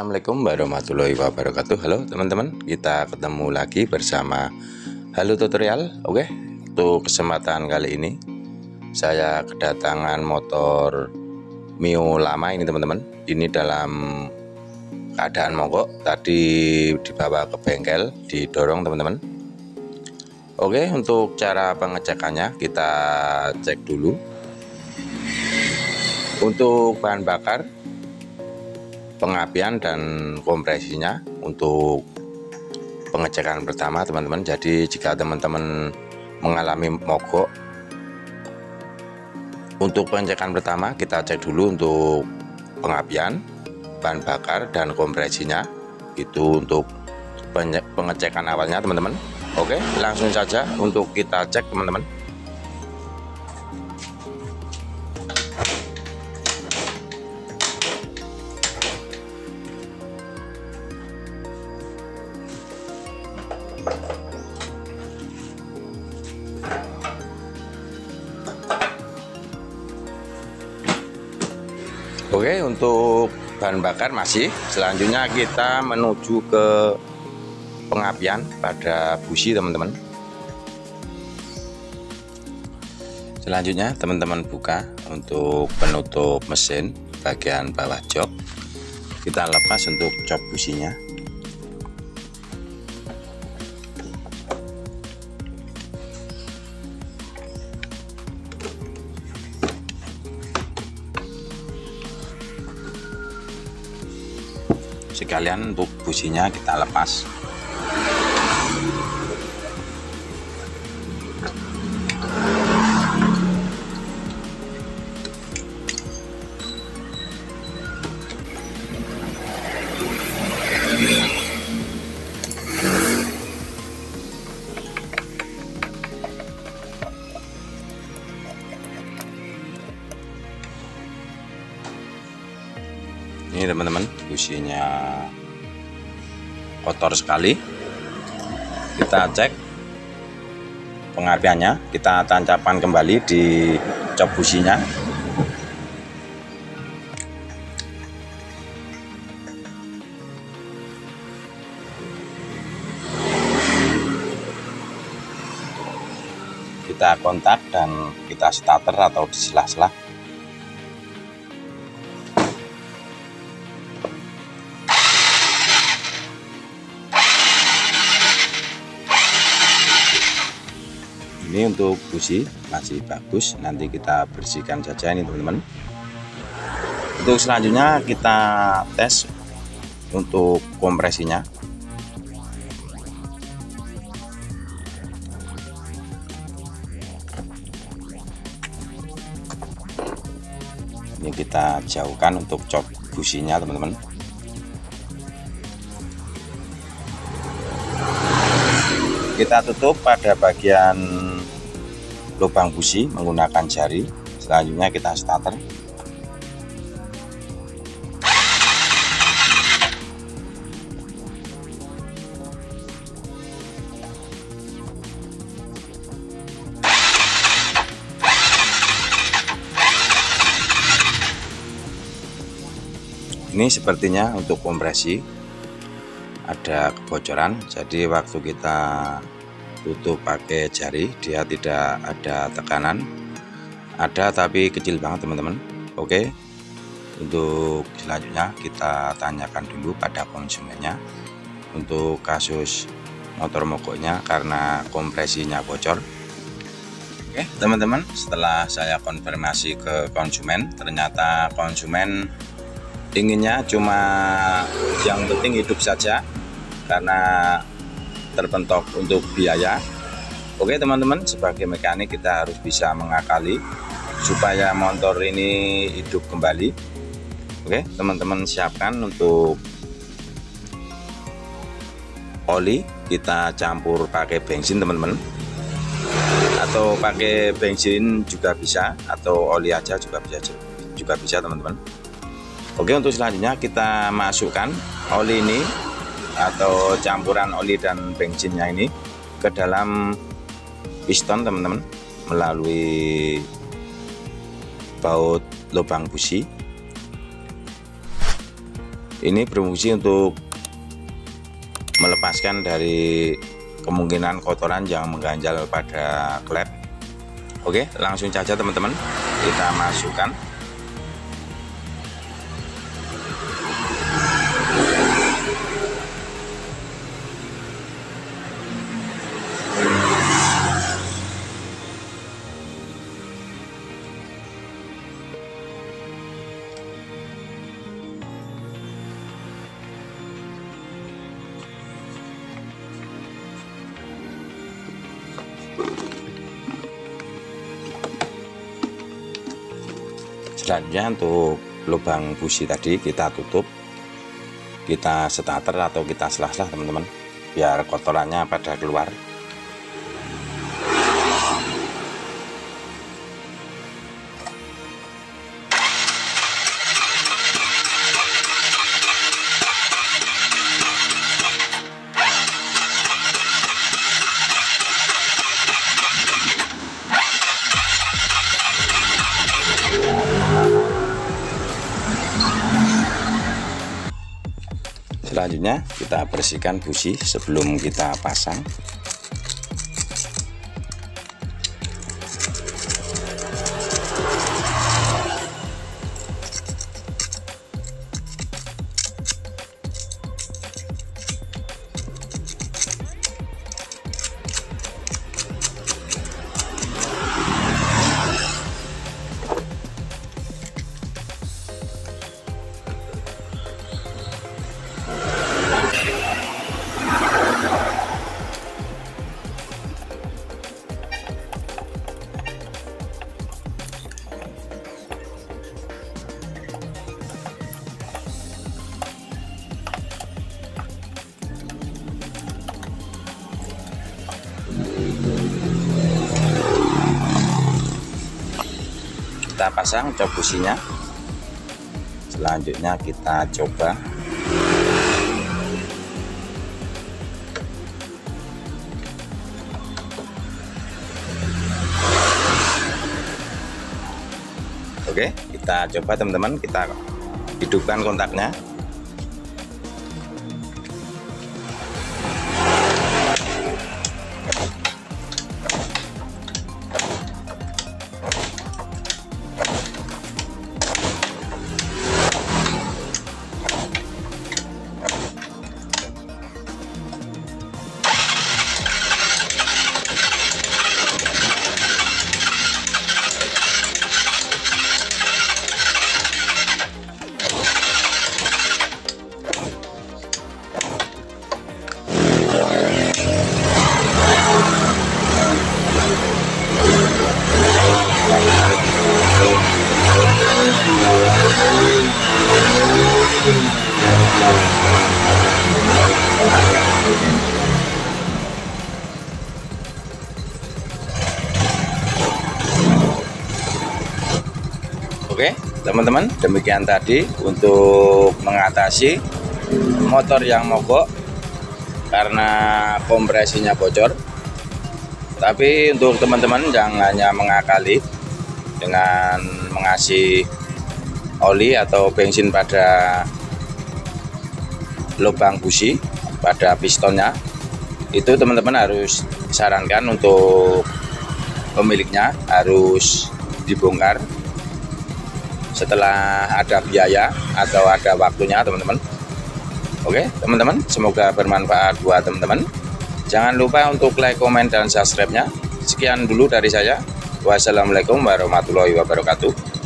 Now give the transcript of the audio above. Assalamualaikum warahmatullahi wabarakatuh. Halo teman-teman, kita ketemu lagi bersama Halo Tutorial. Oke, untuk kesempatan kali ini saya kedatangan motor Mio lama ini teman-teman. Ini dalam keadaan mogok, tadi dibawa ke bengkel, didorong teman-teman. Oke, untuk cara pengecekannya kita cek dulu. Untuk bahan bakar, pengapian dan kompresinya untuk pengecekan pertama teman-teman. Jadi jika teman-teman mengalami mogok, untuk pengecekan pertama kita cek dulu untuk pengapian, bahan bakar dan kompresinya. Itu untuk pengecekan awalnya teman-teman. Oke, langsung saja untuk kita cek teman-teman. Oke, untuk bahan bakar masih. Selanjutnya kita menuju ke pengapian pada busi teman-teman. Selanjutnya teman-teman buka untuk penutup mesin bagian bawah jok. Kita lepas untuk jok businya. Sekalian untuk businya kita lepas. Ini teman-teman, businya kotor sekali. Kita cek pengapiannya, kita tancapkan kembali di cap businya. Kita kontak dan kita starter atau di sela-sela. Ini untuk busi masih bagus, nanti kita bersihkan saja ini teman-teman. Untuk selanjutnya kita tes untuk kompresinya. Ini kita jauhkan untuk cop businya teman-teman. Kita tutup pada bagian lubang busi menggunakan jari. Selanjutnya kita starter. Ini sepertinya untuk kompresi ada kebocoran, jadi waktu kita tutup pakai jari dia tidak ada tekanan, ada tapi kecil banget teman-teman. Oke, untuk selanjutnya kita tanyakan dulu pada konsumennya untuk kasus motor mogoknya karena kompresinya bocor. Oke teman-teman, setelah saya konfirmasi ke konsumen, ternyata konsumen inginnya cuma yang penting hidup saja karena terpentok untuk biaya. Oke teman-teman, sebagai mekanik kita harus bisa mengakali supaya motor ini hidup kembali. Oke teman-teman, siapkan untuk oli, kita campur pakai bensin teman-teman, atau pakai bensin juga bisa, atau oli aja juga bisa teman-teman. Oke, untuk selanjutnya kita masukkan oli ini atau campuran oli dan bensinnya ini ke dalam piston teman-teman melalui baut lubang busi. Ini berfungsi untuk melepaskan dari kemungkinan kotoran yang mengganjal pada klep. Oke, langsung saja teman-teman, kita masukkan. Selanjutnya untuk lubang busi tadi kita tutup, kita starter atau kita selah-selah teman-teman biar kotorannya pada keluar. Selanjutnya kita bersihkan busi sebelum kita pasang. Kita pasang cap businya. Selanjutnya kita coba. Oke, kita coba teman-teman, kita hidupkan kontaknya. Oke teman-teman, demikian tadi untuk mengatasi motor yang mogok karena kompresinya bocor. Tapi untuk teman-teman yang hanya mengakali dengan mengasih oli atau bensin pada lubang busi pada pistonnya, itu teman-teman harus sarankan untuk pemiliknya harus dibongkar setelah ada biaya atau ada waktunya teman-teman. Oke teman-teman, semoga bermanfaat buat teman-teman. Jangan lupa untuk like, komen, dan subscribe-nya. Sekian dulu dari saya. Wassalamualaikum warahmatullahi wabarakatuh.